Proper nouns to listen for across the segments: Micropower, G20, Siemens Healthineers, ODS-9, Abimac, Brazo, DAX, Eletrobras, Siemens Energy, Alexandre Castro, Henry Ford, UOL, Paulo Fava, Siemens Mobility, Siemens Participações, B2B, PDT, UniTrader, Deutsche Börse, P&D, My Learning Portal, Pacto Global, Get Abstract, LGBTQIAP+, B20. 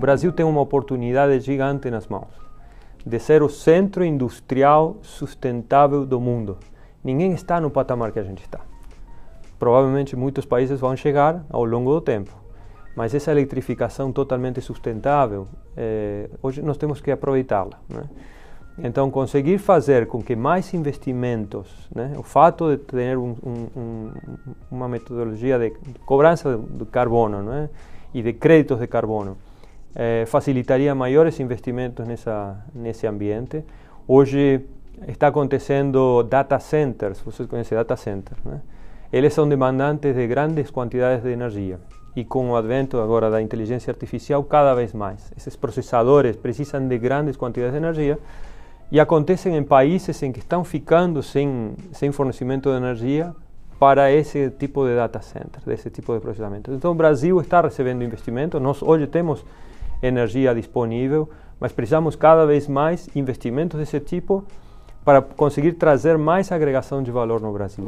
O Brasil tem uma oportunidade gigante nas mãos de ser o centro industrial sustentável do mundo. Ninguém está no patamar que a gente está. Provavelmente muitos países vão chegar ao longo do tempo, mas essa eletrificação totalmente sustentável, hoje nós temos que aproveitá-la, né? Então, conseguir fazer com que mais investimentos, né, o fato de ter uma metodologia de cobrança do carbono, né, e de créditos de carbono, facilitaria maiores investimentos nesse ambiente. Hoje está acontecendo data centers, vocês conhecem data centers, né? Eles são demandantes de grandes quantidades de energia. E com o advento agora da inteligência artificial, cada vez mais. Esses processadores precisam de grandes quantidades de energia e acontecem em países em que estão ficando sem fornecimento de energia para esse tipo de data center, desse tipo de processamento. Então o Brasil está recebendo investimento, nós hoje temos energia disponível, mas precisamos cada vez mais investimentos desse tipo para conseguir trazer mais agregação de valor no Brasil.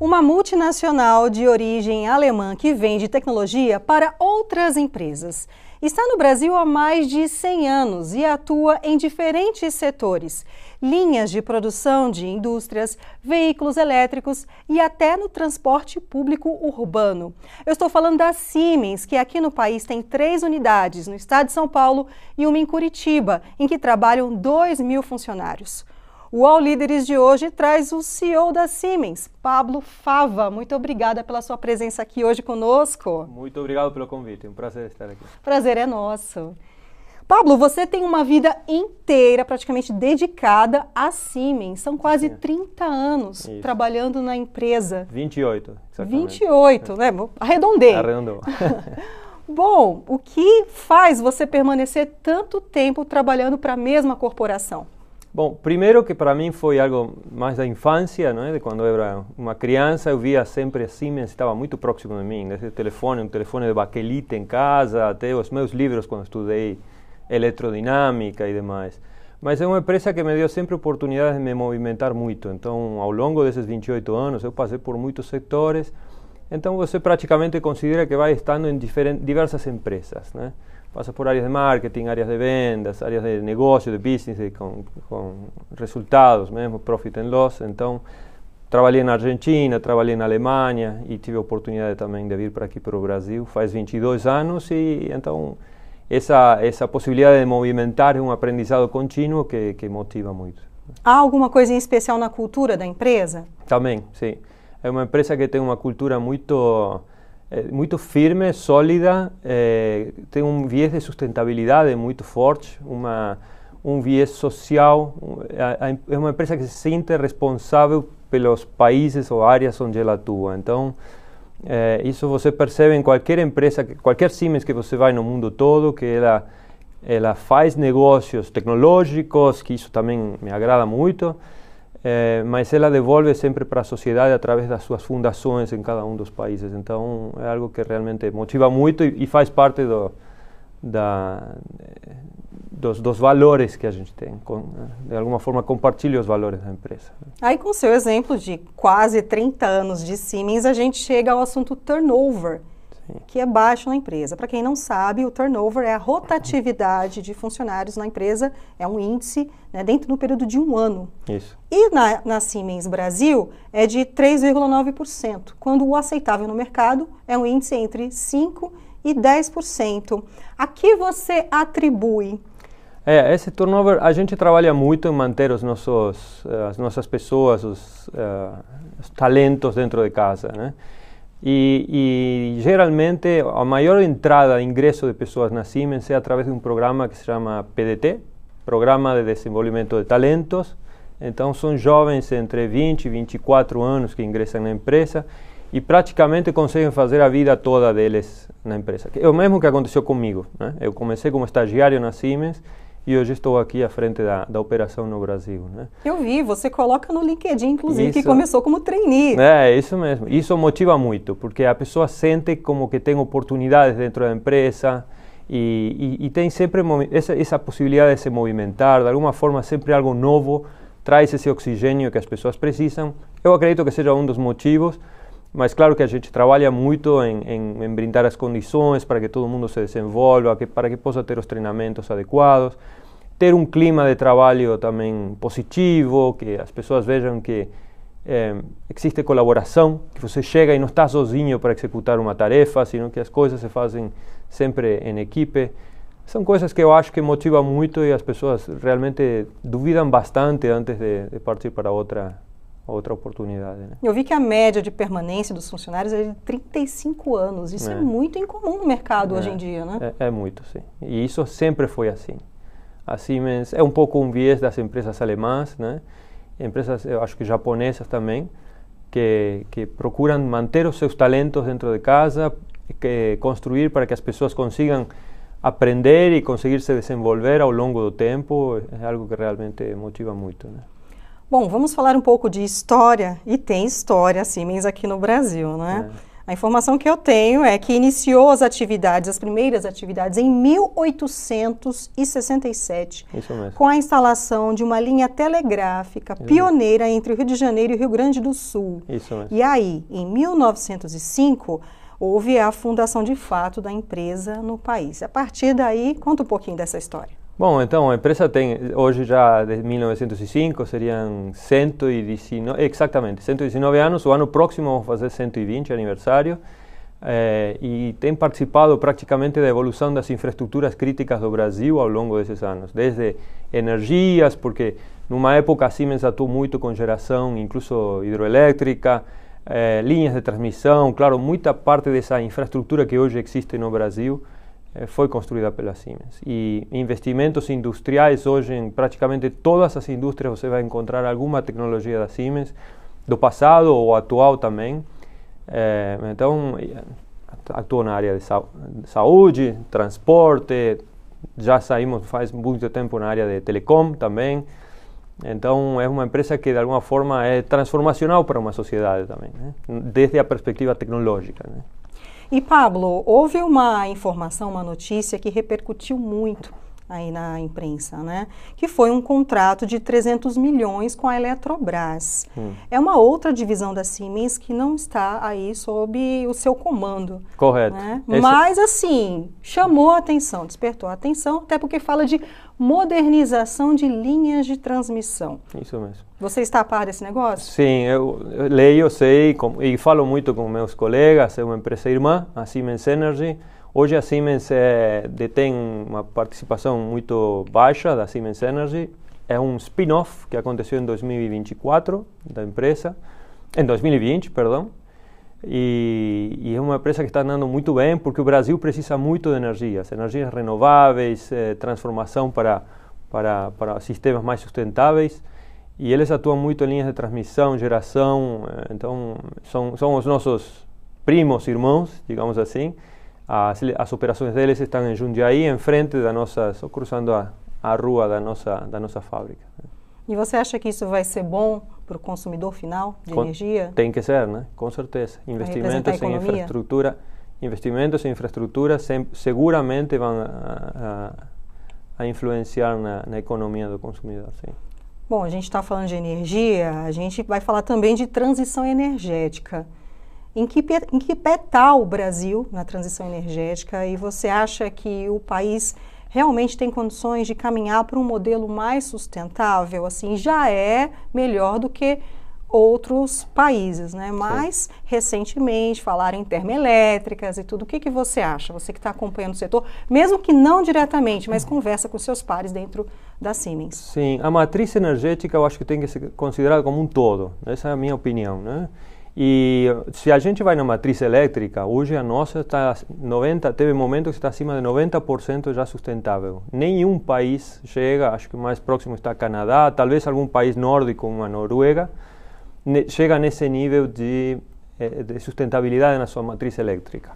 Uma multinacional de origem alemã que vende tecnologia para outras empresas. Está no Brasil há mais de 100 anos e atua em diferentes setores, linhas de produção de indústrias, veículos elétricos e até no transporte público urbano. Eu estou falando da Siemens, que aqui no país tem 3 unidades, no estado de São Paulo e uma em Curitiba, em que trabalham 2.000 funcionários. O UOL Líderes de hoje traz o CEO da Siemens, Paulo Fava. Muito obrigada pela sua presença aqui hoje conosco. Muito obrigado pelo convite, é um prazer estar aqui. Prazer é nosso. Paulo, você tem uma vida inteira praticamente dedicada à Siemens. São quase 30 anos trabalhando na empresa. 28, exatamente. 28, né? Arredondei. Arredondou. Bom, o que faz você permanecer tanto tempo trabalhando para a mesma corporação? Bom, primeiro que para mim foi algo mais da infância, né? De quando eu era uma criança, eu via sempre a Siemens, estava muito próximo de mim, desde o telefone, um telefone de baquelite em casa, até os meus livros quando estudei eletrodinâmica e demais. Mas é uma empresa que me deu sempre oportunidade de me movimentar muito, então ao longo desses 28 anos eu passei por muitos setores, então você praticamente considera que vai estando em diversas empresas, né? Passa por áreas de marketing, áreas de vendas, áreas de negócio, de business, com resultados mesmo, profit and loss. Então, trabalhei na Argentina, trabalhei na Alemanha e tive a oportunidade também de vir para aqui para o Brasil. Faz 22 anos e então essa possibilidade de movimentar é um aprendizado contínuo que motiva muito. Há alguma coisa em especial na cultura da empresa? Também, sim. É uma empresa que tem uma cultura muito firme, sólida, tem um viés de sustentabilidade muito forte, um viés social, é uma empresa que se sente responsável pelos países ou áreas onde ela atua. Então, isso você percebe em qualquer empresa, qualquer Siemens que você vai no mundo todo, que ela faz negócios tecnológicos, que isso também me agrada muito, mas ela devolve sempre para a sociedade através das suas fundações em cada um dos países. Então é algo que realmente motiva muito e faz parte dos valores que a gente tem. De alguma forma compartilha os valores da empresa. Aí com o seu exemplo de quase 30 anos de Siemens, a gente chega ao assunto turnover, que é baixo na empresa. Para quem não sabe, o turnover é a rotatividade de funcionários na empresa, é um índice, né, dentro do período de um ano. Isso. E na Siemens Brasil é de 3,9%, quando o aceitável no mercado é um índice entre 5% e 10%. A que você atribui? Esse turnover, a gente trabalha muito em manter as nossas pessoas, os talentos dentro de casa, né? E geralmente a maior entrada, ingresso de pessoas na Siemens é através de um programa que se chama PDT, Programa de Desenvolvimento de Talentos. Então são jovens entre 20 e 24 anos que ingressam na empresa e praticamente conseguem fazer a vida toda deles na empresa. É o mesmo que aconteceu comigo, né? Eu comecei como estagiário na Siemens e hoje estou aqui à frente da operação no Brasil, né? Eu vi, você coloca no LinkedIn, inclusive, que começou como trainee. É, isso mesmo. Isso motiva muito, porque a pessoa sente como que tem oportunidades dentro da empresa e tem sempre essa possibilidade de se movimentar, de alguma forma sempre algo novo traz esse oxigênio que as pessoas precisam. Eu acredito que seja um dos motivos, mas claro que a gente trabalha muito em brindar as condições para que todo mundo se desenvolva, para que possa ter os treinamentos adequados, ter um clima de trabalho também positivo, que as pessoas vejam que existe colaboração, que você chega e não está sozinho para executar uma tarefa, senão que as coisas se fazem sempre em equipe. São coisas que eu acho que motivam muito e as pessoas realmente duvidam bastante antes de partir para outra oportunidade, né? Eu vi que a média de permanência dos funcionários é de 35 anos. Isso é muito incomum no mercado hoje em dia, né? É muito, sim. E isso sempre foi assim. A Siemens é um pouco um viés das empresas alemãs, né? Empresas, eu acho que japonesas também, que procuram manter os seus talentos dentro de casa, construir para que as pessoas consigam aprender e conseguir se desenvolver ao longo do tempo. É algo que realmente motiva muito, né? Bom, vamos falar um pouco de história, e tem história a Siemens aqui no Brasil, né? É. A informação que eu tenho é que iniciou as primeiras atividades em 1867, isso mesmo, com a instalação de uma linha telegráfica pioneira entre o Rio de Janeiro e o Rio Grande do Sul. Isso mesmo. E aí, em 1905, houve a fundação de fato da empresa no país. A partir daí, conta um pouquinho dessa história. Bom, então a empresa tem, hoje já desde 1905, seriam 119, exatamente, 119 anos. O ano próximo vamos fazer 120 aniversário, e tem participado praticamente da evolução das infraestruturas críticas do Brasil ao longo desses anos. Desde energias, porque numa época a Siemens atuou muito com geração, incluso hidroelétrica, linhas de transmissão, claro, muita parte dessa infraestrutura que hoje existe no Brasil foi construída pela Siemens. E investimentos industriais hoje em praticamente todas as indústrias você vai encontrar alguma tecnologia da Siemens, do passado ou atual também. Então, atuou na área de saúde, transporte, já saímos faz muito tempo na área de telecom também. Então, é uma empresa que de alguma forma é transformacional para uma sociedade também, né? Desde a perspectiva tecnológica, né? E, Paulo, houve uma informação, uma notícia que repercutiu muito aí na imprensa, né? Que foi um contrato de 300 milhões com a Eletrobras. É uma outra divisão da Siemens que não está aí sob o seu comando. Correto. Né? Mas, assim, chamou a atenção, despertou a atenção, até porque fala de modernização de linhas de transmissão. Isso mesmo. Você está a par desse negócio? Sim, eu leio, sei e falo muito com meus colegas. É uma empresa irmã, a Siemens Energy. Hoje a Siemens detém uma participação muito baixa da Siemens Energy. É um spin-off que aconteceu em 2024 da empresa, em 2020, perdão. E é uma empresa que está andando muito bem, porque o Brasil precisa muito de energias renováveis, transformação para sistemas mais sustentáveis, e eles atuam muito em linhas de transmissão, geração. Então são os nossos primos, irmãos, digamos assim. As operações deles estão em Jundiaí, em frente da nossa, só cruzando a rua da nossa fábrica. E você acha que isso vai ser bom para o consumidor final de energia? Tem que ser, né? Com certeza. Investimentos em infraestrutura, seguramente vão a influenciar na economia do consumidor, sim. Bom, a gente está falando de energia, a gente vai falar também de transição energética. Em que pé está o Brasil na transição energética? E você acha que o país realmente tem condições de caminhar para um modelo mais sustentável? Assim, já é melhor do que outros países, né? Mas, sim, recentemente, falaram em termoelétricas e tudo. O que você acha? Você que está acompanhando o setor, mesmo que não diretamente, mas conversa com seus pares dentro da Siemens. Sim, a matriz energética eu acho que tem que ser considerada como um todo. Essa é a minha opinião, né? E se a gente vai na matriz elétrica, hoje a nossa está teve momentos que está acima de 90% já sustentável. Nenhum país chega, acho que o mais próximo está o Canadá, talvez algum país nórdico, uma Noruega, chega nesse nível de sustentabilidade na sua matriz elétrica.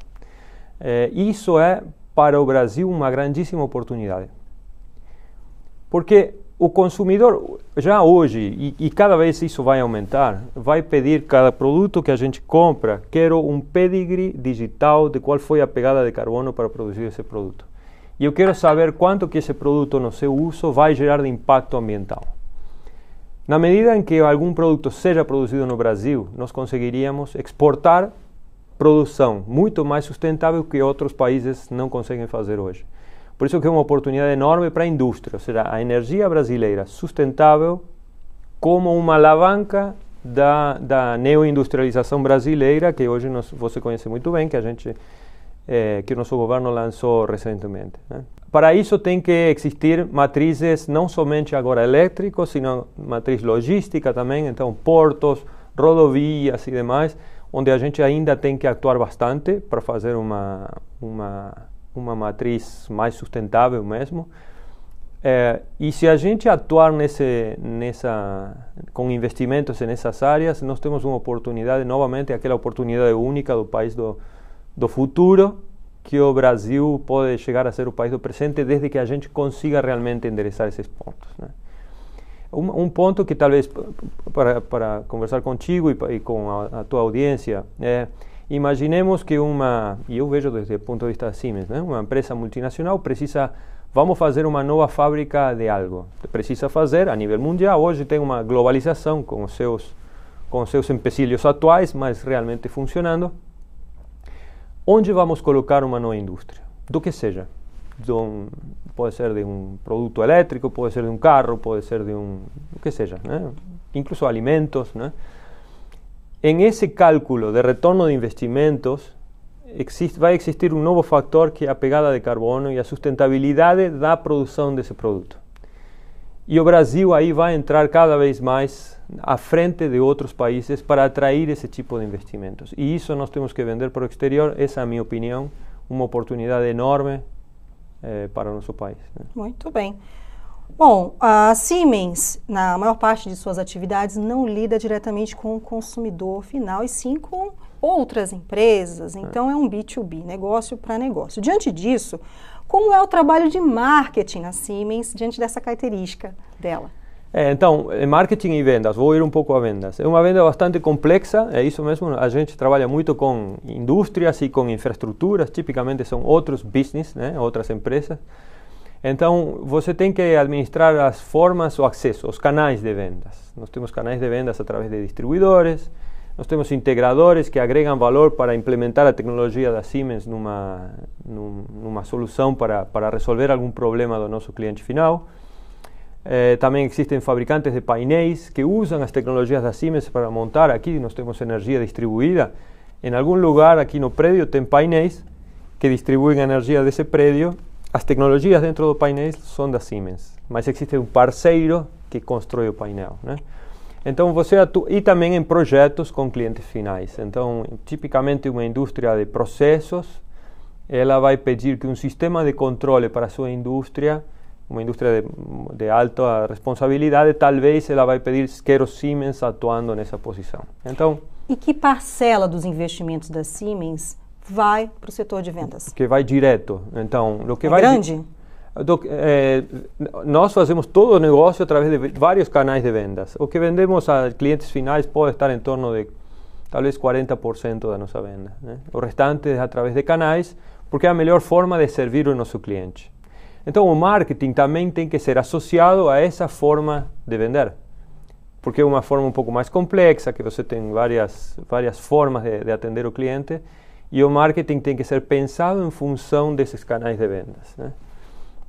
Isso é para o Brasil uma grandíssima oportunidade. Porque o consumidor, já hoje, e cada vez isso vai aumentar, vai pedir cada produto que a gente compra, quero um pedigree digital de qual foi a pegada de carbono para produzir esse produto. E eu quero saber quanto que esse produto no seu uso vai gerar de impacto ambiental. Na medida em que algum produto seja produzido no Brasil, nós conseguiríamos exportar produção muito mais sustentável que outros países não conseguem fazer hoje. Por isso que é uma oportunidade enorme para a indústria, ou seja, a energia brasileira sustentável como uma alavanca da neoindustrialização brasileira, que hoje você conhece muito bem, que o nosso governo lançou recentemente, né? Para isso tem que existir matrizes não somente agora elétricos, sino matriz logística também, então portos, rodovias e demais, onde a gente ainda tem que atuar bastante para fazer uma matriz mais sustentável mesmo. E se a gente atuar com investimentos nessas áreas, nós temos uma oportunidade, novamente, aquela oportunidade única do país do futuro, que o Brasil pode chegar a ser o país do presente desde que a gente consiga realmente endereçar esses pontos, né? Um ponto que talvez para conversar contigo e com a tua audiência é: imaginemos que e eu vejo desde o ponto de vista da Siemens, né? Uma empresa multinacional vamos fazer uma nova fábrica de algo. Precisa fazer a nível mundial. Hoje tem uma globalização com os seus empecilhos atuais, mas realmente funcionando. Onde vamos colocar uma nova indústria? Do que seja. Pode ser de um produto elétrico, pode ser de um carro, pode ser de o que seja, né? Incluso alimentos, né? Em esse cálculo de retorno de investimentos, vai existir um novo fator que é a pegada de carbono e a sustentabilidade da produção desse produto. E o Brasil aí vai entrar cada vez mais à frente de outros países para atrair esse tipo de investimentos. E isso nós temos que vender para o exterior, essa é a minha opinião, uma oportunidade enorme para o nosso país, né? Muito bem. Bom, a Siemens, na maior parte de suas atividades, não lida diretamente com o consumidor final, e sim com outras empresas. Então, é um B2B, negócio para negócio. Diante disso, como é o trabalho de marketing na Siemens diante dessa característica dela? Então, marketing e vendas. Vou ir um pouco a vendas. É uma venda bastante complexa, é isso mesmo. A gente trabalha muito com indústrias e com infraestruturas. Tipicamente, são outros business, né? Outras empresas. Então, você tem que administrar as formas, o acesso, os canais de vendas. Nós temos canais de vendas através de distribuidores, nós temos integradores que agregam valor para implementar a tecnologia da Siemens numa solução para resolver algum problema do nosso cliente final. Também existem fabricantes de painéis que usam as tecnologias da Siemens para montar. Aqui nós temos energia distribuída. Em algum lugar aqui no prédio tem painéis que distribuem a energia desse prédio. As tecnologias dentro do painel são da Siemens, mas existe um parceiro que constrói o painel, né? Então você atua, e também em projetos com clientes finais. Então, tipicamente uma indústria de processos, ela vai pedir que um sistema de controle para a sua indústria, uma indústria de alta responsabilidade, talvez ela vai pedir quero Siemens atuando nessa posição. Então, e que parcela dos investimentos da Siemens vai para o setor de vendas? Que vai direto. Então, o que vai grande? Nós fazemos todo o negócio através de vários canais de vendas. O que vendemos a clientes finais pode estar em torno de talvez 40% da nossa venda, né? O restante é através de canais, porque é a melhor forma de servir o nosso cliente. Então, o marketing também tem que ser associado a essa forma de vender, porque é uma forma um pouco mais complexa, que você tem várias formas de atender o cliente. E o marketing tem que ser pensado em função desses canais de vendas, né?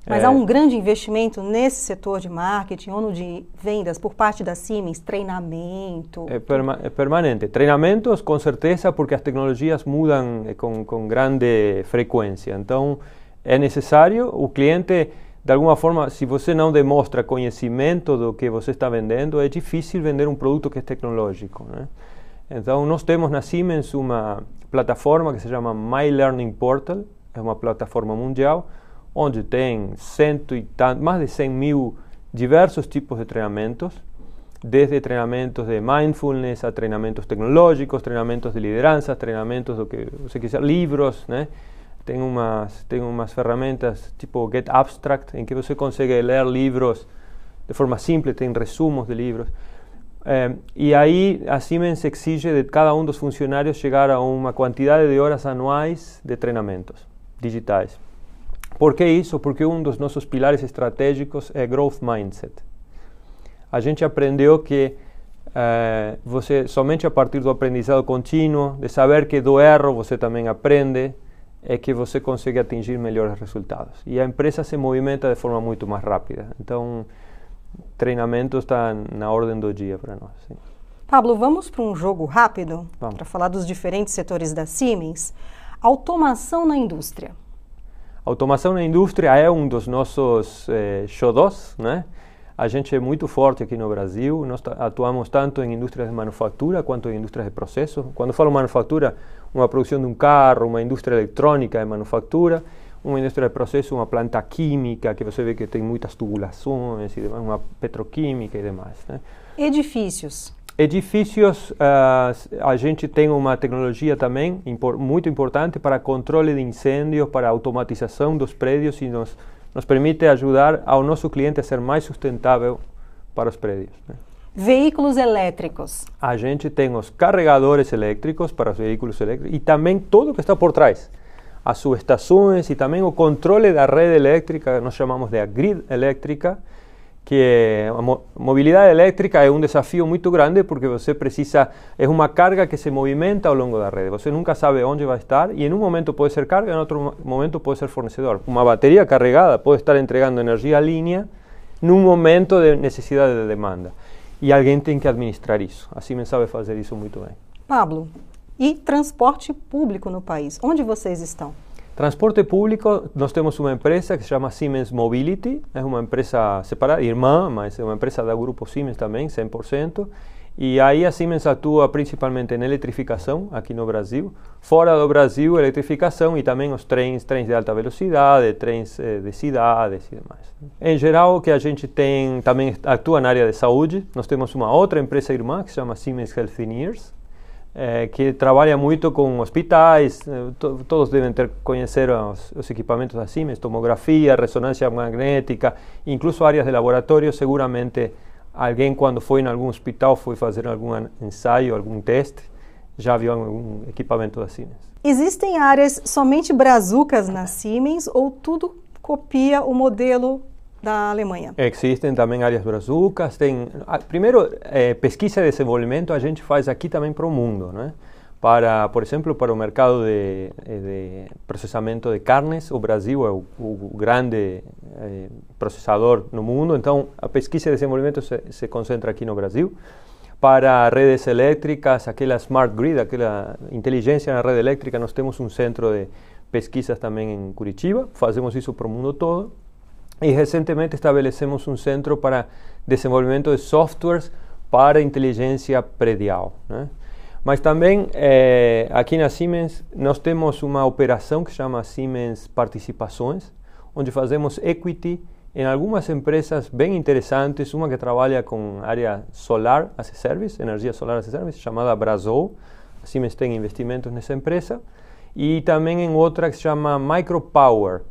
Mas há um grande investimento nesse setor de marketing ou no de vendas por parte da Siemens, treinamento? É permanente. Treinamentos, com certeza, porque as tecnologias mudam com grande frequência. Então, é necessário o cliente, de alguma forma, se você não demonstra conhecimento do que você está vendendo, é difícil vender um produto que é tecnológico, né? Então, nós temos na Siemens uma plataforma que se chama My Learning Portal, é uma plataforma mundial, onde tem mais de 100 mil diversos tipos de treinamentos, desde treinamentos de mindfulness a treinamentos tecnológicos, treinamentos de liderança, treinamentos do que você quiser, livros, né? Tem umas ferramentas tipo Get Abstract, em que você consegue ler livros de forma simples, tem resumos de livros. E aí a Siemens exige de cada dos funcionários chegar a uma quantidade de horas anuais de treinamentos digitais. Por que isso? Porque dos nossos pilares estratégicos é Growth Mindset. a gente aprendeu que você somente a partir do aprendizado contínuo, de saber que do erro você também aprende, é que você consegue atingir melhores resultados. E a empresa se movimenta de forma muito mais rápida. Então, treinamento está na ordem do dia para nós. Sim. Pablo, vamos para um jogo rápido? Vamos. Para falar dos diferentes setores da Siemens. Automação na indústria. Automação na indústria é um dos nossos xodós, né? A gente é muito forte aqui no Brasil, nós atuamos tanto em indústrias de manufatura quanto em indústrias de processo. Quando falo manufatura, uma produção de um carro, uma indústria eletrônica de manufatura, uma indústria de processo, uma planta química, que você vê que tem muitas tubulações, e demais, uma petroquímica e demais, né? Edifícios. Edifícios, a gente tem uma tecnologia também muito importante para controle de incêndios, para automatização dos prédios e nos permite ajudar ao nosso cliente a ser mais sustentável para os prédios, né? Veículos elétricos. A gente tem os carregadores elétricos para os veículos elétricos e também tudo o que está por trás. As subestações e também o controle da rede elétrica, nós chamamos de a grid elétrica, que a mobilidade elétrica é um desafio muito grande porque você precisa, é uma carga que se movimenta ao longo da rede, você nunca sabe onde vai estar e em um momento pode ser carga, em outro momento pode ser fornecedor. Uma bateria carregada pode estar entregando energia à linha num momento de necessidade de demanda e alguém tem que administrar isso, a Siemens sabe fazer isso muito bem. Pablo, e transporte público no país, onde vocês estão? Transporte público, nós temos uma empresa que se chama Siemens Mobility, é uma empresa separada, irmã, mas é uma empresa do grupo Siemens também, 100%, e aí a Siemens atua principalmente na eletrificação aqui no Brasil, fora do Brasil, eletrificação e também os trens de alta velocidade, trens de cidades e demais. Em geral, que a gente tem, também atua na área de saúde, nós temos uma outra empresa irmã que se chama Siemens Healthineers, que trabalha muito com hospitais, todos devem conhecer os equipamentos da Siemens, tomografia, ressonância magnética, incluso áreas de laboratório, seguramente alguém quando foi em algum hospital, foi fazer algum ensaio, algum teste, já viu algum equipamento da Siemens. Existem áreas somente brazucas na Siemens ou tudo copia o modelo da Alemanha? Existem também áreas brazucas, tem... Primeiro, pesquisa e desenvolvimento a gente faz aqui também para o mundo, né? Para, por exemplo, para o mercado de processamento de carnes, o Brasil é o grande processador no mundo, então a pesquisa e desenvolvimento se concentra aqui no Brasil. Para redes elétricas, aquela smart grid, aquela inteligência na rede elétrica, nós temos um centro de pesquisas também em Curitiba, fazemos isso para o mundo todo. E recentemente estabelecemos um centro para desenvolvimento de softwares para inteligência predial, né? Mas também aqui na Siemens nós temos uma operação que chama Siemens Participações, onde fazemos equity em algumas empresas bem interessantes, uma que trabalha com área solar as a service, energia solar as a service, chamada Brazo. A Siemens tem investimentos nessa empresa e também em outra que se chama Micropower,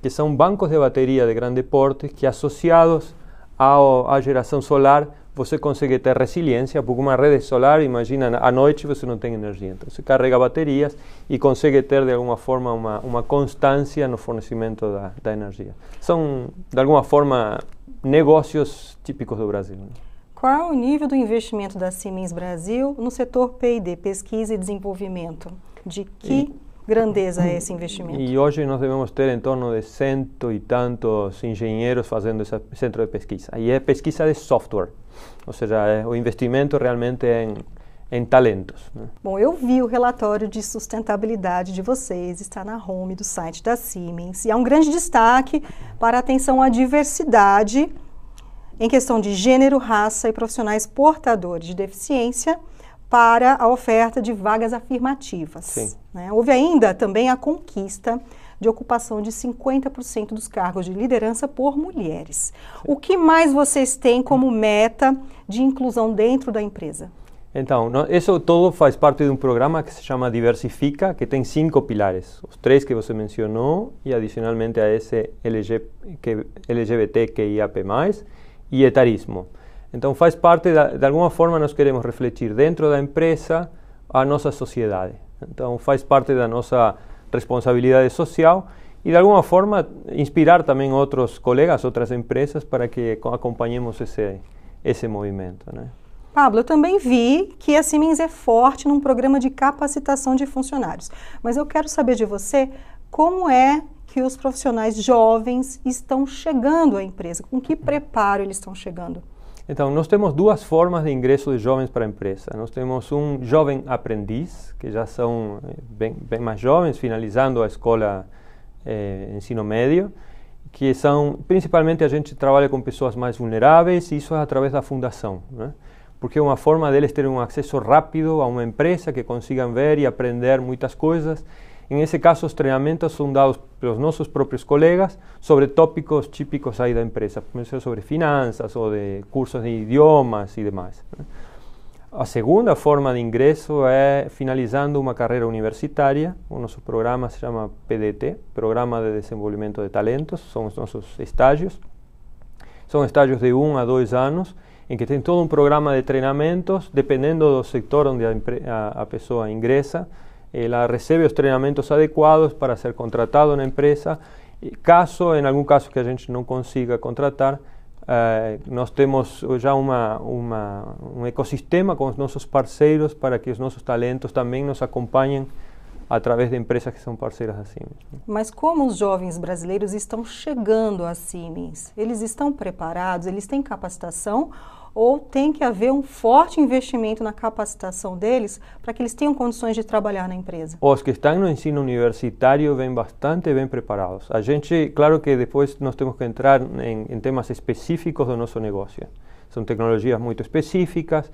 que são bancos de bateria de grande porte que associados à geração solar você consegue ter resiliência, porque uma rede solar, imagina, à noite você não tem energia, então você carrega baterias e consegue ter de alguma forma uma constância no fornecimento da energia. São, de alguma forma, negócios típicos do Brasil, né? Qual é o nível do investimento da Siemens Brasil no setor P&D, pesquisa e desenvolvimento? De que grandeza é esse investimento? E hoje nós devemos ter em torno de 100 e tantos engenheiros fazendo esse centro de pesquisa. E é pesquisa de software, ou seja, o investimento realmente é em talentos, né? Bom, eu vi o relatório de sustentabilidade de vocês, está na home do site da Siemens, e há um grande destaque para a atenção à diversidade em questão de gênero, raça e profissionais portadores de deficiência, para a oferta de vagas afirmativas, né? Houve ainda também a conquista de ocupação de 50% dos cargos de liderança por mulheres. Sim. O que mais vocês têm como meta de inclusão dentro da empresa? Então, isso todo faz parte de um programa que se chama Diversifica, que tem 5 pilares, os 3 que você mencionou e adicionalmente a esse LGBTQIAP+, e etarismo. Então faz parte, de alguma forma, nós queremos refletir dentro da empresa a nossa sociedade. Então faz parte da nossa responsabilidade social e, de alguma forma, inspirar também outros colegas, outras empresas, para que acompanhemos esse esse movimento, né? Pablo, eu também vi que a Siemens é forte num programa de capacitação de funcionários, mas eu quero saber de você como é que os profissionais jovens estão chegando à empresa, com que preparo eles estão chegando? Então, nós temos duas formas de ingresso de jovens para a empresa. Nós temos um jovem aprendiz, que já são bem mais jovens, finalizando a escola ensino médio, que são, principalmente a gente trabalha com pessoas mais vulneráveis, e isso é através da fundação, né? Porque é uma forma deles terem um acesso rápido a uma empresa, que consigam ver e aprender muitas coisas. Em esse caso, os treinamentos são dados pelos nossos próprios colegas sobre tópicos típicos aí da empresa, sobre finanças ou de cursos de idiomas e demais. A segunda forma de ingresso é finalizando uma carreira universitária. O nosso programa se chama PDT, Programa de Desenvolvimento de Talentos, são os nossos estágios. São estágios de 1 a 2 anos, em que tem todo um programa de treinamentos, dependendo do setor onde a pessoa ingressa, ela recebe os treinamentos adequados para ser contratado na empresa. E caso, em algum caso que a gente não consiga contratar, nós temos já um ecossistema com os nossos parceiros para que os nossos talentos também nos acompanhem através de empresas que são parceiras da Siemens. Mas como os jovens brasileiros estão chegando à Siemens? Eles estão preparados? Eles têm capacitação? Ou tem que haver um forte investimento na capacitação deles para que eles tenham condições de trabalhar na empresa? Os que estão no ensino universitário vêm bastante bem preparados. A gente, claro que depois nós temos que entrar em temas específicos do nosso negócio. São tecnologias muito específicas,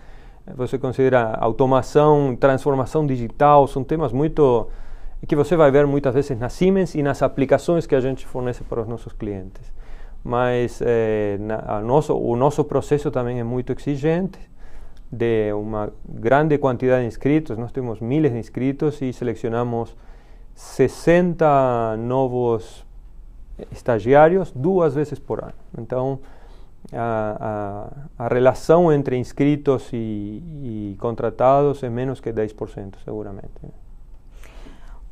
você considera automação, transformação digital, são temas muito que você vai ver muitas vezes na Siemens e nas aplicações que a gente fornece para os nossos clientes. Mas o nosso processo também é muito exigente, de uma grande quantidade de inscritos. Nós temos miles de inscritos e selecionamos 60 novos estagiários 2 vezes por ano. Então, a relação entre inscritos e contratados é menos que 10%, seguramente.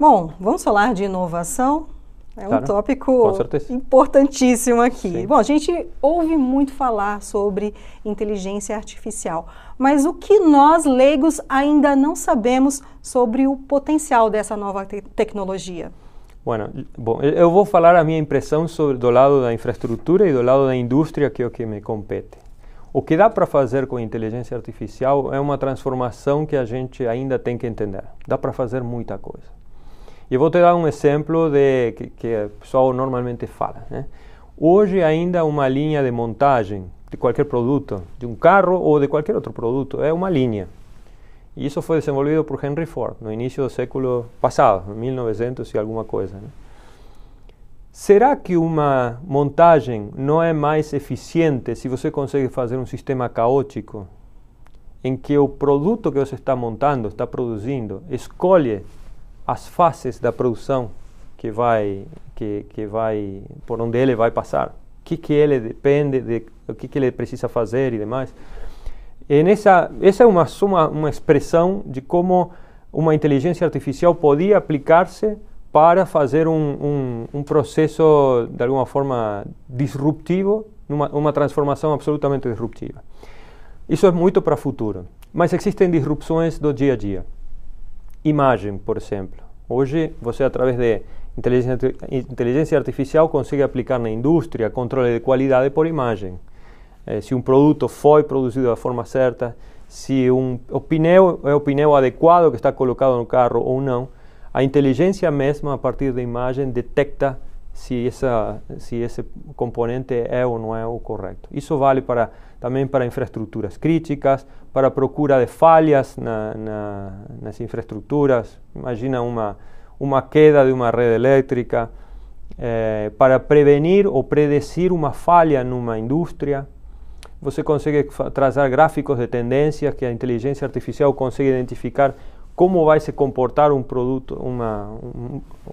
Bom, vamos falar de inovação. É um tópico importantíssimo aqui. Sim. Bom, a gente ouve muito falar sobre inteligência artificial, mas o que nós leigos ainda não sabemos sobre o potencial dessa nova tecnologia? Bom, eu vou falar a minha impressão sobre do lado da infraestrutura e do lado da indústria, que é o que me compete. O que dá para fazer com inteligência artificial é uma transformação que a gente ainda tem que entender. Dá para fazer muita coisa. E vou te dar um exemplo de que o pessoal normalmente fala, né? Hoje ainda uma linha de montagem de qualquer produto, de um carro ou de qualquer outro produto, é uma linha. E isso foi desenvolvido por Henry Ford no início do século passado, 1900 e alguma coisa, né? Será que uma montagem não é mais eficiente se você consegue fazer um sistema caótico em que o produto que você está montando, está produzindo, escolhe as fases da produção que vai por onde ele vai passar, que ele depende de o que ele precisa fazer e demais? E essa é uma expressão de como uma inteligência artificial podia aplicar-se para fazer um processo de alguma forma disruptivo, uma transformação absolutamente disruptiva. Isso é muito para o futuro, mas existem disrupções do dia a dia. Imagem, por exemplo. Hoje, você, através de inteligência artificial, consegue aplicar na indústria controle de qualidade por imagem. Se um produto foi produzido da forma certa, se o pneu é o pneu adequado que está colocado no carro ou não, a inteligência mesma, a partir da imagem, detecta se esse componente é ou não é o correto. Isso vale também para infraestruturas críticas, para a procura de falhas nas infraestruturas. Imagina uma queda de uma rede elétrica, para prevenir ou predecir uma falha numa indústria. Você consegue traçar gráficos de tendências que a inteligência artificial consegue identificar como vai se comportar um produto,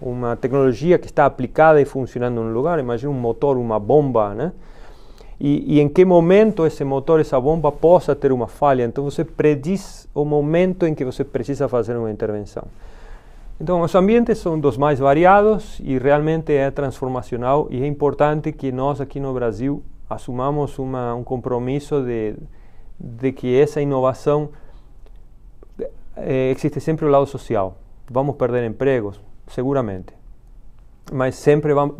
uma tecnologia que está aplicada e funcionando num lugar. Imagina um motor, uma bomba, né? E em que momento esse motor, essa bomba, possa ter uma falha. Então você prediz o momento em que você precisa fazer uma intervenção. Então os ambientes são dos mais variados e realmente é transformacional, e é importante que nós aqui no Brasil assumamos um compromisso de que essa inovação existe sempre o lado social. Vamos perder empregos, seguramente, mas sempre vão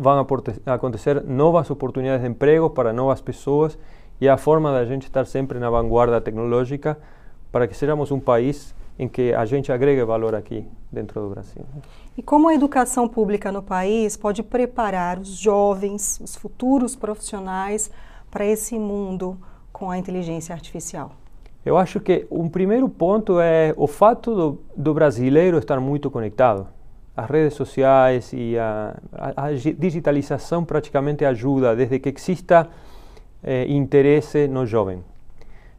acontecer novas oportunidades de emprego para novas pessoas, e a forma da gente estar sempre na vanguarda tecnológica para que sejamos um país em que a gente agregue valor aqui dentro do Brasil. E como a educação pública no país pode preparar os jovens, os futuros profissionais, para esse mundo com a inteligência artificial? Eu acho que um primeiro ponto é o fato do brasileiro estar muito conectado. As redes sociais e a digitalização praticamente ajuda desde que exista interesse no jovem.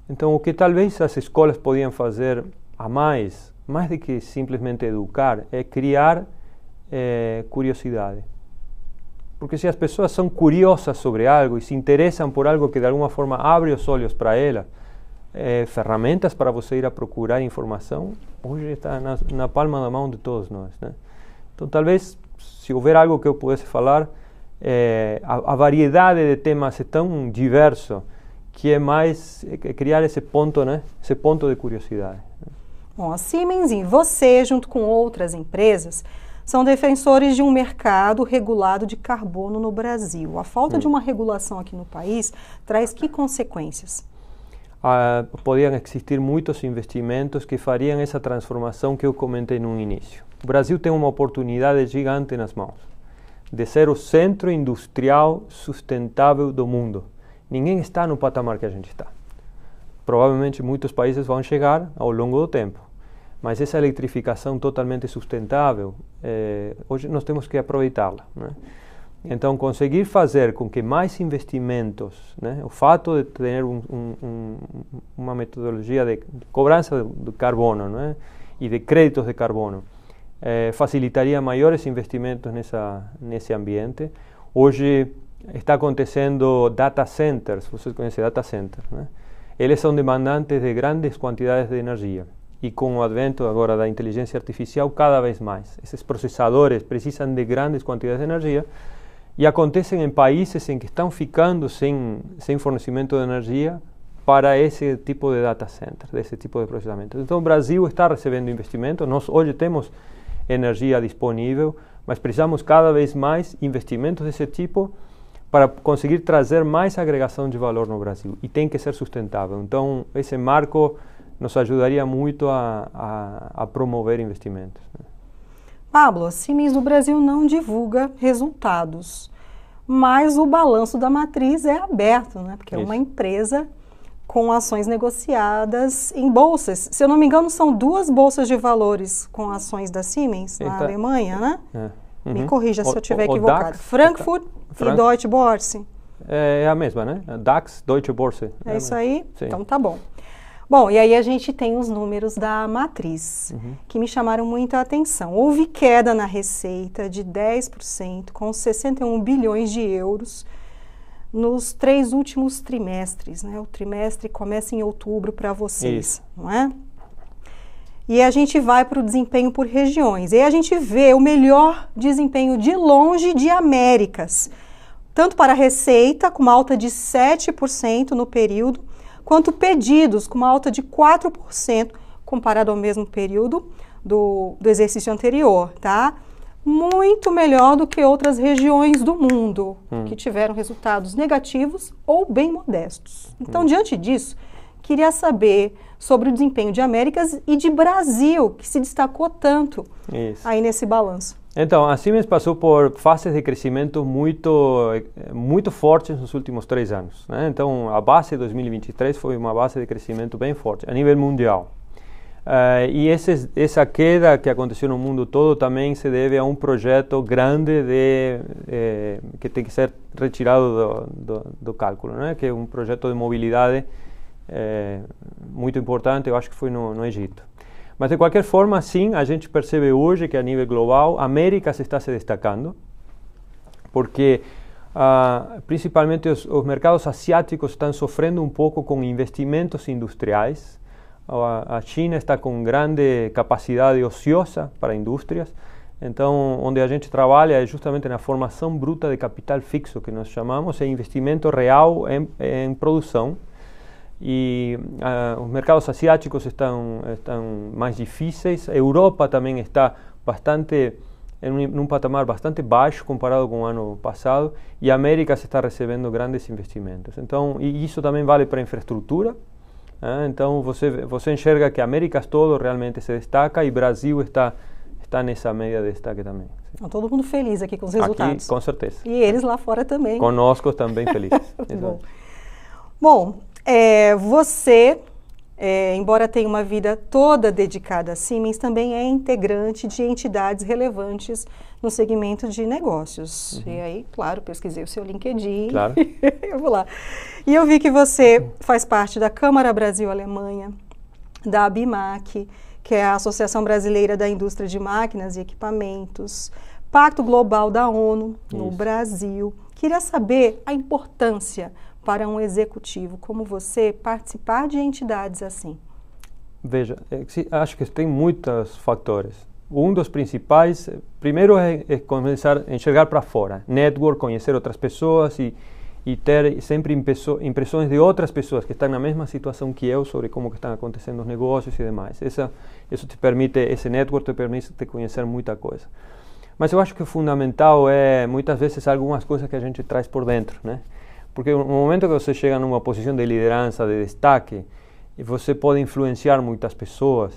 Então, o que talvez as escolas podiam fazer a mais do que simplesmente educar, é criar curiosidade. Porque se as pessoas são curiosas sobre algo e se interessam por algo que de alguma forma abre os olhos para elas, ferramentas para você ir a procurar informação, hoje está na palma da mão de todos nós, né? Então, talvez, se houver algo que eu pudesse falar, a variedade de temas é tão diverso que é mais criar esse ponto, né? Esse ponto de curiosidade. Bom, a Siemens e você, junto com outras empresas, são defensores de um mercado regulado de carbono no Brasil. A falta de uma regulação aqui no país traz que consequências? Podiam existir muitos investimentos que fariam essa transformação que eu comentei no início. O Brasil tem uma oportunidade gigante nas mãos de ser o centro industrial sustentável do mundo. Ninguém está no patamar que a gente está. Provavelmente muitos países vão chegar ao longo do tempo, mas essa eletrificação totalmente sustentável, hoje nós temos que aproveitá-la, né? Então, conseguir fazer com que mais investimentos, né, o fato de ter uma metodologia de cobrança do carbono, né, e de créditos de carbono, facilitaria maiores investimentos nesse ambiente. Hoje está acontecendo data centers, vocês conhecem data centers, né? Eles são demandantes de grandes quantidades de energia. E com o advento agora da inteligência artificial, cada vez mais. Esses processadores precisam de grandes quantidades de energia e acontecem em países em que estão ficando sem fornecimento de energia para esse tipo de data center, desse tipo de processamento. Então o Brasil está recebendo investimento, nós hoje temos energia disponível, mas precisamos cada vez mais investimentos desse tipo para conseguir trazer mais agregação de valor no Brasil, e tem que ser sustentável. Então esse marco nos ajudaria muito a promover investimentos, né? Paulo, a Siemens do Brasil não divulga resultados, mas o balanço da matriz é aberto, né? Porque é uma empresa com ações negociadas em bolsas. Se eu não me engano, são 2 bolsas de valores com ações da Siemens na Alemanha, né? Me corrija se eu estiver equivocado. DAX, Frankfurt e Deutsche Börse. É a mesma, né? DAX, Deutsche Börse. É isso aí? Sim. Então tá bom. Bom, e aí a gente tem os números da matriz, que me chamaram muita atenção. Houve queda na receita de 10%, com 61 bilhões de euros nos 3 últimos trimestres, né? O trimestre começa em outubro para vocês, não é? E a gente vai para o desempenho por regiões. E a gente vê o melhor desempenho de longe de Américas, tanto para a receita, com uma alta de 7% no período, quanto pedidos, com uma alta de 4% comparado ao mesmo período do exercício anterior, tá? Muito melhor do que outras regiões do mundo, que tiveram resultados negativos ou bem modestos. Então, diante disso, queria saber sobre o desempenho de Américas e de Brasil, que se destacou tanto aí nesse balanço. Então, a Siemens passou por fases de crescimento muito fortes nos últimos 3 anos, né? Então, a base de 2023 foi uma base de crescimento bem forte, a nível mundial. E essa queda que aconteceu no mundo todo também se deve a um projeto grande que tem que ser retirado do cálculo, né? Que é um projeto de mobilidade muito importante, eu acho que foi no Egito. Mas de qualquer forma, sim, a gente percebe hoje que a nível global, a América está se destacando, porque principalmente os mercados asiáticos estão sofrendo um pouco com investimentos industriais. A China está com grande capacidade ociosa para indústrias, Então, onde a gente trabalha é justamente na formação bruta de capital fixo, que nós chamamos, é investimento real em produção. E os mercados asiáticos estão mais difíceis, a Europa também está bastante num patamar bastante baixo comparado com o ano passado, e a América se está recebendo grandes investimentos. Então, e isso também vale para a infraestrutura, né? Então você enxerga que a América todo realmente se destaca, e Brasil está nessa média de destaque também. Então, todo mundo feliz aqui com os resultados. Aqui, com certeza. E eles lá fora também. Conosco também felizes. Bom. Você, embora tenha uma vida toda dedicada a Siemens, também é integrante de entidades relevantes no segmento de negócios. Uhum. E aí, claro, pesquisei o seu LinkedIn. Claro. Eu vou lá. E eu vi que você faz parte da Câmara Brasil-Alemanha, da Abimac, que é a Associação Brasileira da Indústria de Máquinas e Equipamentos, Pacto Global da ONU no Brasil. Queria saber a importância para um executivo como você participar de entidades assim? Veja, acho que tem muitos fatores. Um dos principais, primeiro, é começar a enxergar para fora, network, conhecer outras pessoas e ter sempre impressões de outras pessoas que estão na mesma situação que eu sobre como que estão acontecendo os negócios e demais. Isso te permite, esse network te permite conhecer muita coisa. Mas eu acho que o fundamental é, muitas vezes, algumas coisas que a gente traz por dentro, né? Porque no momento que você chega numa posição de liderança, de destaque, você pode influenciar muitas pessoas,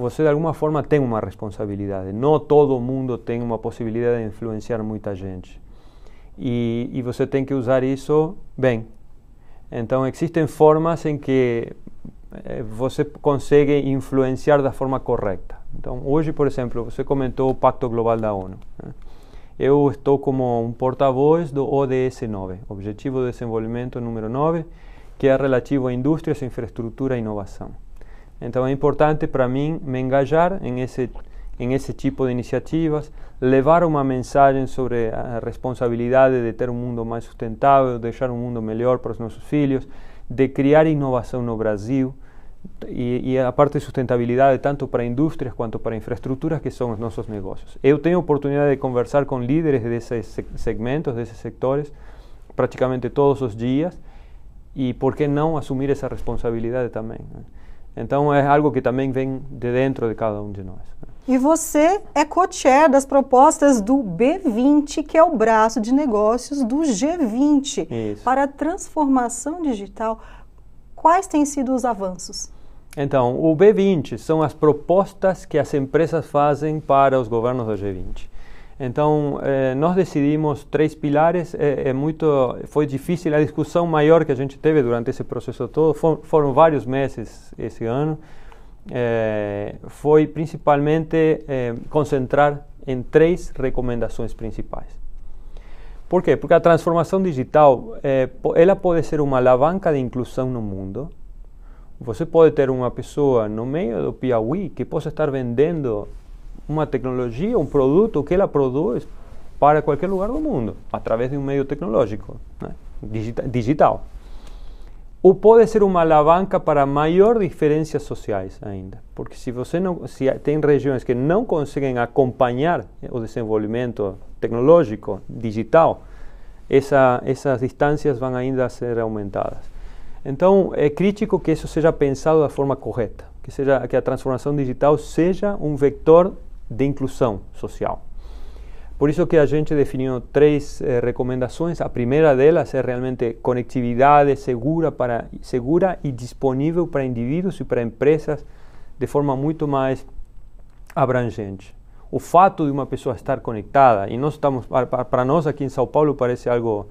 você de alguma forma tem uma responsabilidade. Não todo mundo tem uma possibilidade de influenciar muita gente. E você tem que usar isso bem. Então existem formas em que você consegue influenciar da forma correta. Então hoje, por exemplo, você comentou o Pacto Global da ONU, né? Eu estou como um porta-voz do ODS-9, Objetivo de Desenvolvimento número 9, que é relativo a indústrias, infraestrutura e inovação. Então é importante para mim me engajar em esse tipo de iniciativas, levar uma mensagem sobre a responsabilidade de ter um mundo mais sustentável, deixar um mundo melhor para os nossos filhos, de criar inovação no Brasil, e a parte de sustentabilidade tanto para indústrias quanto para infraestruturas, que são os nossos negócios. Eu tenho a oportunidade de conversar com líderes desses segmentos, desses sectores, praticamente todos os dias, e por que não assumir essa responsabilidade também, né? Então é algo que também vem de dentro de cada um de nós, né? E você é co-chair das propostas do B20, que é o braço de negócios do G20. Isso. Para a transformação digital. Quais têm sido os avanços? Então, o B20 são as propostas que as empresas fazem para os governos do G20. Então, nós decidimos três pilares. Foi difícil, a discussão maior que a gente teve durante esse processo todo, foram vários meses esse ano, foi principalmente concentrar em três recomendações principais. Por quê? Porque a transformação digital, ela pode ser uma alavanca de inclusão no mundo. Você pode ter uma pessoa no meio do Piauí que possa estar vendendo uma tecnologia, um produto que ela produz para qualquer lugar do mundo, através de um meio tecnológico, né? Digital. Ou pode ser uma alavanca para maior diferenças sociais ainda. Porque se tem regiões que não conseguem acompanhar o desenvolvimento tecnológico, digital, essas distâncias vão ainda ser aumentadas. Então, é crítico que isso seja pensado da forma correta, que a transformação digital seja um vetor de inclusão social. Por isso que a gente definiu três recomendações. A primeira delas é realmente conectividade segura e disponível para indivíduos e para empresas de forma muito mais abrangente. O fato de uma pessoa estar conectada, e nós estamos, para nós aqui em São Paulo parece algo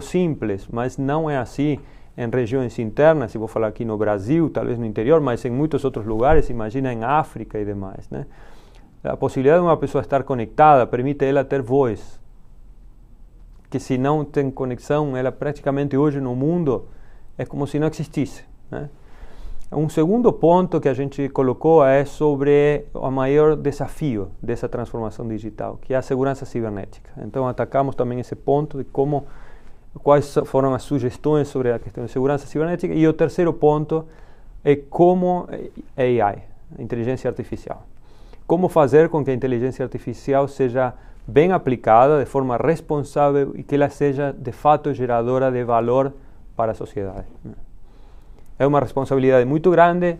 simples, mas não é assim em regiões internas. Se vou falar aqui no Brasil, talvez no interior, mas em muitos outros lugares, imagina em África e demais, né? A possibilidade de uma pessoa estar conectada permite ela ter voz, que se não tem conexão, ela praticamente hoje no mundo é como se não existisse, né? Um segundo ponto que a gente colocou é sobre o maior desafio dessa transformação digital, que é a segurança cibernética. Então, atacamos também esse ponto de quais foram as sugestões sobre a questão de segurança cibernética. E o terceiro ponto é como AI, inteligência artificial. como fazer com que a inteligência artificial seja bem aplicada de forma responsável e que ela seja de fato geradora de valor para a sociedade. É uma responsabilidade muito grande,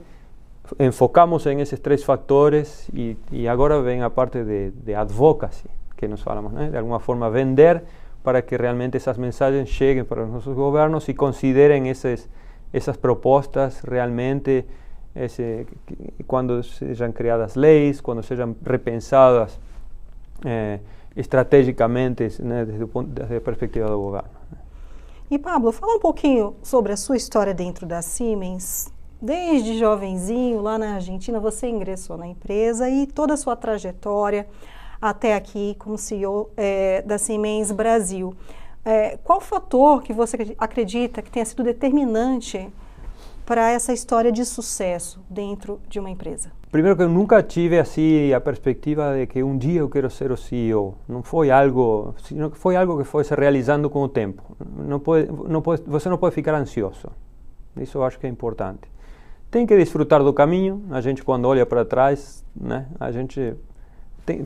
enfocamos em esses três fatores e agora vem a parte de advocacy, que nós falamos, né? De alguma forma vender para que realmente essas mensagens cheguem para os nossos governos e considerem essas propostas realmente quando sejam criadas leis, quando sejam repensadas estrategicamente, né, desde a perspectiva do governo. E Paulo, fala um pouquinho sobre a sua história dentro da Siemens. Desde jovenzinho, lá na Argentina, você ingressou na empresa e toda a sua trajetória até aqui como CEO da Siemens Brasil. Qual fator que você acredita que tenha sido determinante para essa história de sucesso dentro de uma empresa? Primeiro que eu nunca tive assim a perspectiva de que um dia eu quero ser o CEO. Não foi algo, sino que foi algo que foi se realizando com o tempo. Você não pode ficar ansioso. Isso eu acho que é importante. Tem que desfrutar do caminho. A gente quando olha para trás, né, a gente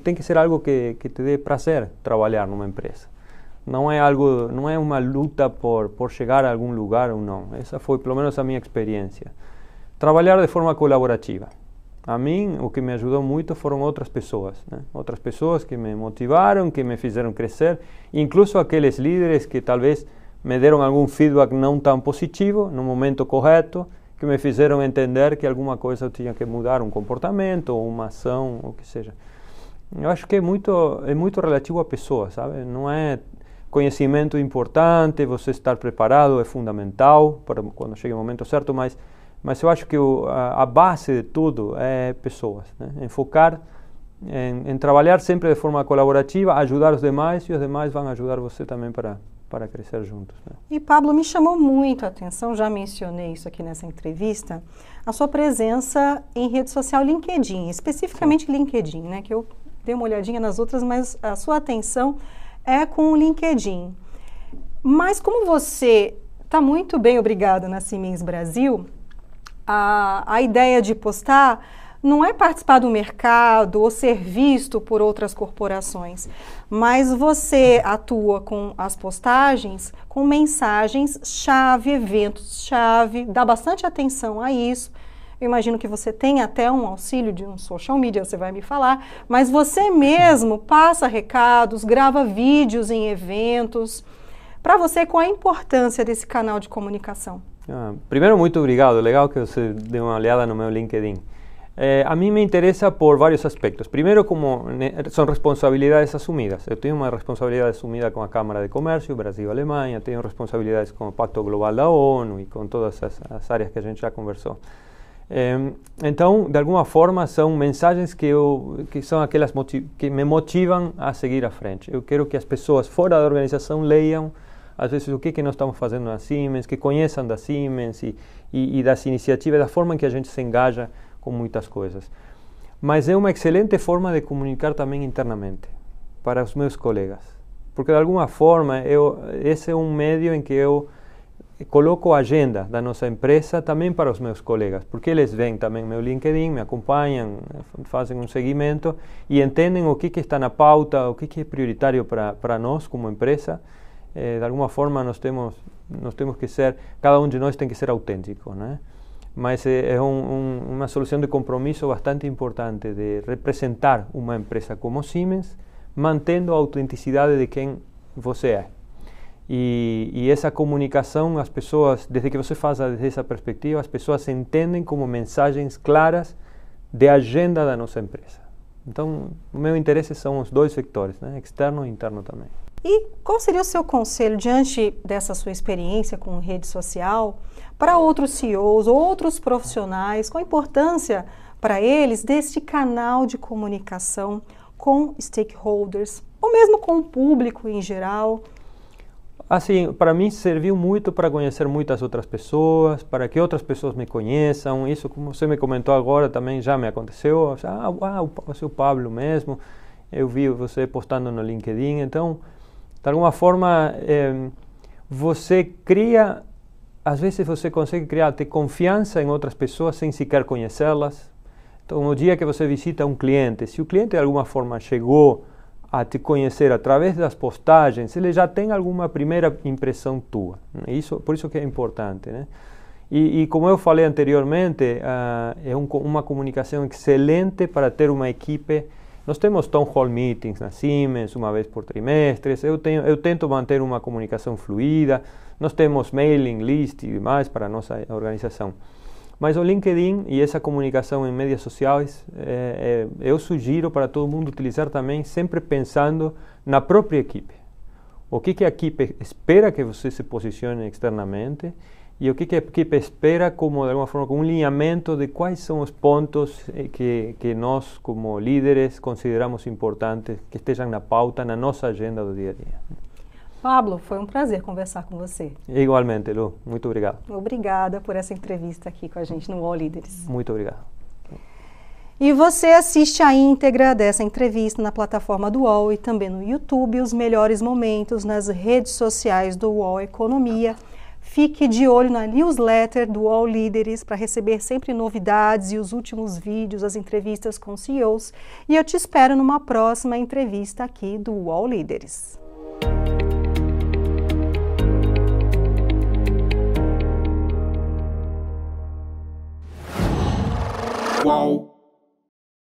tem que ser algo que te dê prazer trabalhar numa empresa. Não é uma luta por chegar a algum lugar ou não. Essa foi, pelo menos, a minha experiência. Trabalhar de forma colaborativa. A mim, o que me ajudou muito foram outras pessoas, né? Outras pessoas que me motivaram, que me fizeram crescer, incluso aqueles líderes que talvez me deram algum feedback não tão positivo, no momento correto, que me fizeram entender que alguma coisa eu tinha que mudar, um comportamento, uma ação, o que seja. Eu acho que é muito relativo à pessoa, sabe? Não é... Conhecimento importante, você estar preparado é fundamental para quando chega o momento certo, mas eu acho que a base de tudo é pessoas, né? Enfocar em trabalhar sempre de forma colaborativa, ajudar os demais e os demais vão ajudar você também para crescer juntos, né? E Paulo, me chamou muito a atenção, já mencionei isso aqui nessa entrevista, a sua presença em rede social LinkedIn, especificamente Sim. LinkedIn, né? Que eu dei uma olhadinha nas outras, mas a sua atenção é com o LinkedIn. Mas como você está muito bem obrigado na Siemens Brasil, a ideia de postar não é participar do mercado ou ser visto por outras corporações, mas você atua com as postagens, com mensagens-chave, eventos-chave, dá bastante atenção a isso. Eu imagino que você tem até um auxílio de um social media, você vai me falar, mas você mesmo passa recados, grava vídeos em eventos. Para você, qual a importância desse canal de comunicação? Primeiro, muito obrigado. Legal que você deu uma olhada no meu LinkedIn. A mim me interessa por vários aspectos. Primeiro, como são responsabilidades assumidas. Eu tenho uma responsabilidade assumida com a Câmara de Comércio Brasil-Alemanha, tenho responsabilidades com o Pacto Global da ONU e com todas as áreas que a gente já conversou. Então, de alguma forma, são mensagens que são aquelas que me motivam a seguir à frente. Eu quero que as pessoas fora da organização leiam, às vezes, o que nós estamos fazendo na Siemens, que conheçam da Siemens e das iniciativas, da forma em que a gente se engaja com muitas coisas. Mas é uma excelente forma de comunicar também internamente, para os meus colegas. Porque, de alguma forma, esse é um meio em que eu coloco a agenda da nossa empresa também para os meus colegas, porque eles veem também meu LinkedIn, me acompanham, fazem um seguimento e entendem o que está na pauta, o que é prioritário para nós como empresa. De alguma forma nós temos que ser, cada um de nós tem que ser autêntico, né? Mas é uma solução de compromisso bastante importante de representar uma empresa como Siemens, mantendo a autenticidade de quem você é. E essa comunicação, as pessoas, desde que você faça desde essa perspectiva, as pessoas entendem como mensagens claras de agenda da nossa empresa. Então, o meu interesse são os dois sectores, né? Externo e interno também. E qual seria o seu conselho, diante dessa sua experiência com rede social, para outros CEOs, outros profissionais, qual a importância para eles deste canal de comunicação com stakeholders, ou mesmo com o público em geral? Assim, para mim serviu muito para conhecer muitas outras pessoas, para que outras pessoas me conheçam. Isso, como você me comentou agora, também já me aconteceu. Você é o Paulo mesmo, eu vi você postando no LinkedIn. Então, de alguma forma, você cria, às vezes você consegue criar, ter confiança em outras pessoas sem sequer conhecê-las. Então, no dia que você visita um cliente, se o cliente de alguma forma chegou a te conhecer através das postagens, ele já tem alguma primeira impressão tua. Isso, por isso que é importante, né? E como eu falei anteriormente, é uma comunicação excelente para ter uma equipe. Nós temos town hall meetings na Siemens, uma vez por trimestre. Eu tento manter uma comunicação fluida. Nós temos mailing list e demais para a nossa organização. Mas o LinkedIn e essa comunicação em mídias sociais, eu sugiro para todo mundo utilizar também, sempre pensando na própria equipe. O que, que a equipe espera que você se posicione externamente, e o que, que a equipe espera, como de alguma forma, com um alinhamento de quais são os pontos que nós, como líderes, consideramos importantes, que estejam na pauta, na nossa agenda do dia a dia. Paulo, foi um prazer conversar com você. Igualmente, Lu. Muito obrigado. Obrigada por essa entrevista aqui com a gente no UOL Líderes. Muito obrigado. E você assiste a íntegra dessa entrevista na plataforma do UOL e também no YouTube, os melhores momentos nas redes sociais do UOL Economia. Fique de olho na newsletter do UOL Líderes para receber sempre novidades e os últimos vídeos, as entrevistas com CEOs. E eu te espero numa próxima entrevista aqui do UOL Líderes. Wow.